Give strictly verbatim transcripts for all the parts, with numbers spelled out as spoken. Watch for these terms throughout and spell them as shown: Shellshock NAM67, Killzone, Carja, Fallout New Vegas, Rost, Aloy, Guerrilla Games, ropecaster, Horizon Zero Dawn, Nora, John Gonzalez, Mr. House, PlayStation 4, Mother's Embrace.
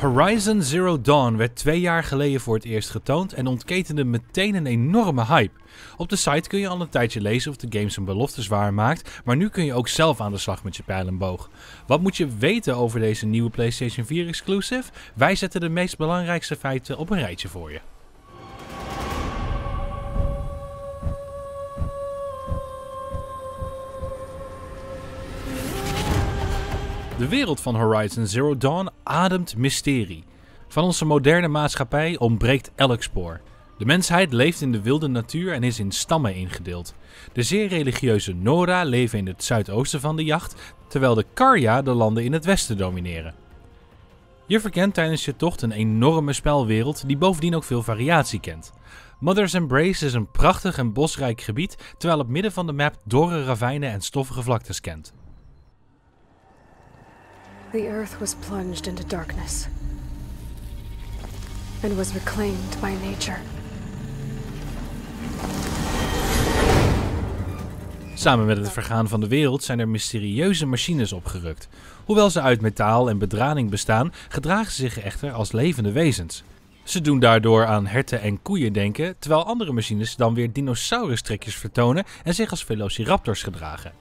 Horizon Zero Dawn werd twee jaar geleden voor het eerst getoond en ontketende meteen een enorme hype. Op de site kun je al een tijdje lezen of de game zijn beloftes waarmaakt, maar nu kun je ook zelf aan de slag met je pijl en boog. Wat moet je weten over deze nieuwe PlayStation vier exclusive? Wij zetten de meest belangrijkste feiten op een rijtje voor je. De wereld van Horizon Zero Dawn ademt mysterie. Van onze moderne maatschappij ontbreekt elk spoor. De mensheid leeft in de wilde natuur en is in stammen ingedeeld. De zeer religieuze Nora leven in het zuidoosten van de jacht, terwijl de Carja de landen in het westen domineren. Je verkent tijdens je tocht een enorme spelwereld die bovendien ook veel variatie kent. Mother's Embrace is een prachtig en bosrijk gebied, terwijl het midden van de map dorre ravijnen en stoffige vlaktes kent. The earth was plunged into darkness and was reclaimed by nature. Samen met het vergaan van de wereld zijn er mysterieuze machines opgerukt. Hoewel ze uit metaal en bedrading bestaan, gedragen ze zich echter als levende wezens. Ze doen daardoor aan herten en koeien denken, terwijl andere machines dan weer dinosaurustrekjes vertonen en zich als velociraptors gedragen.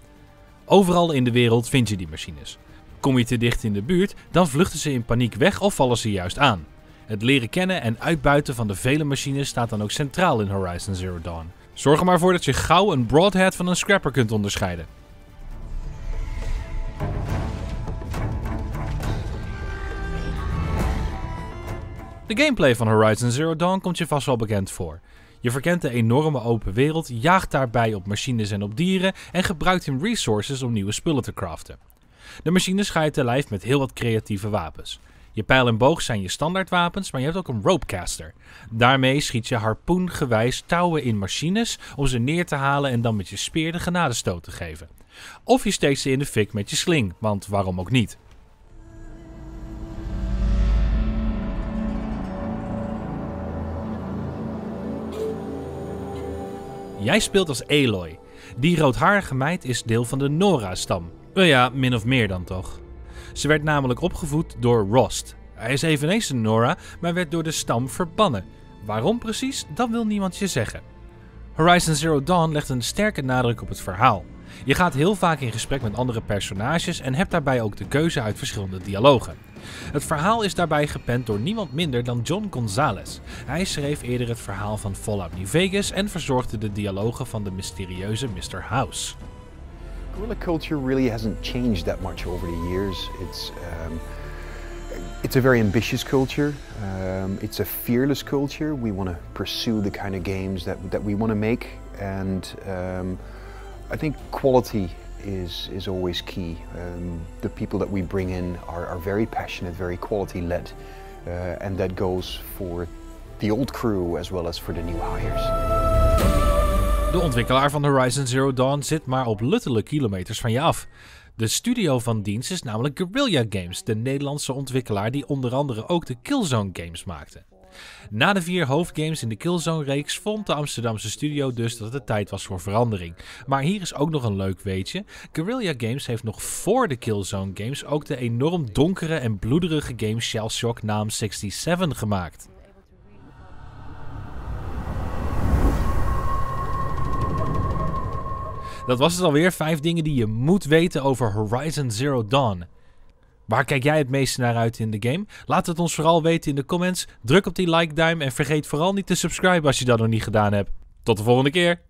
Overal in de wereld vind je die machines. Kom je te dicht in de buurt, dan vluchten ze in paniek weg of vallen ze juist aan. Het leren kennen en uitbuiten van de vele machines staat dan ook centraal in Horizon Zero Dawn. Zorg er maar voor dat je gauw een broadhead van een scrapper kunt onderscheiden. De gameplay van Horizon Zero Dawn komt je vast wel bekend voor. Je verkent de enorme open wereld, jaagt daarbij op machines en op dieren en gebruikt hun resources om nieuwe spullen te craften. De machines ga je te lijf met heel wat creatieve wapens. Je pijl en boog zijn je standaardwapens, maar je hebt ook een ropecaster. Daarmee schiet je harpoengewijs touwen in machines om ze neer te halen en dan met je speer de genadestoot te geven. Of je steekt ze in de fik met je sling, want waarom ook niet? Jij speelt als Aloy. Die roodharige meid is deel van de Nora-stam. Nou ja, min of meer dan toch. Ze werd namelijk opgevoed door Rost. Hij is eveneens een Nora, maar werd door de stam verbannen. Waarom precies, dat wil niemand je zeggen. Horizon Zero Dawn legt een sterke nadruk op het verhaal. Je gaat heel vaak in gesprek met andere personages en hebt daarbij ook de keuze uit verschillende dialogen. Het verhaal is daarbij gepend door niemand minder dan John Gonzalez. Hij schreef eerder het verhaal van Fallout New Vegas en verzorgde de dialogen van de mysterieuze mister House. Guerrilla culture really hasn't changed that much over the years. It's um, it's a very ambitious culture. Um, it's a fearless culture. We want to pursue the kind of games that that we want to make, and um, I think quality is is always key. Um, the people that we bring in are, are very passionate, very quality-led, uh, and that goes for the old crew as well as for the new hires. De ontwikkelaar van Horizon Zero Dawn zit maar op luttele kilometers van je af. De studio van dienst is namelijk Guerrilla Games, de Nederlandse ontwikkelaar die onder andere ook de Killzone games maakte. Na de vier hoofdgames in de Killzone-reeks vond de Amsterdamse studio dus dat het tijd was voor verandering. Maar hier is ook nog een leuk weetje. Guerrilla Games heeft nog voor de Killzone games ook de enorm donkere en bloederige game Shellshock NAM zevenenzestig gemaakt. Dat was het alweer, vijf dingen die je moet weten over Horizon Zero Dawn. Waar kijk jij het meeste naar uit in de game? Laat het ons vooral weten in de comments, druk op die like-duim en vergeet vooral niet te subscriben als je dat nog niet gedaan hebt. Tot de volgende keer!